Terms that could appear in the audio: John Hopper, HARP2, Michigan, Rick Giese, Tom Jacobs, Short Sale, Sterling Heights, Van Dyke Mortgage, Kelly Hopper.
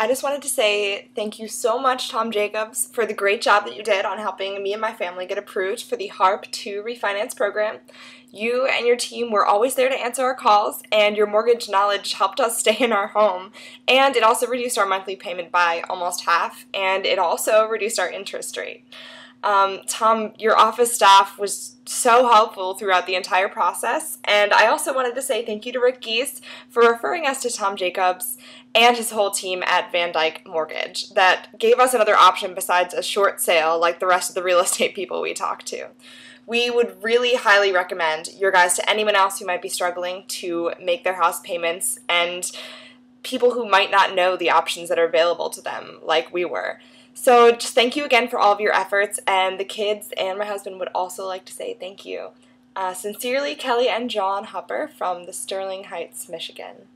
I just wanted to say thank you so much, Tom Jacobs, for the great job that you did on helping me and my family get approved for the HARP2 refinance program. You and your team were always there to answer our calls, and your mortgage knowledge helped us stay in our home, and it also reduced our monthly payment by almost half, and it also reduced our interest rate. Tom, your office staff was so helpful throughout the entire process, and I also wanted to say thank you to Rick Giese for referring us to Tom Jacobs and his whole team at Van Dyke Mortgage that gave us another option besides a short sale like the rest of the real estate people we talked to. We would really highly recommend your guys to anyone else who might be struggling to make their house payments and people who might not know the options that are available to them like we were. So just thank you again for all of your efforts, and the kids and my husband would also like to say thank you. Sincerely, Kelly and John Hopper from the Sterling Heights, Michigan.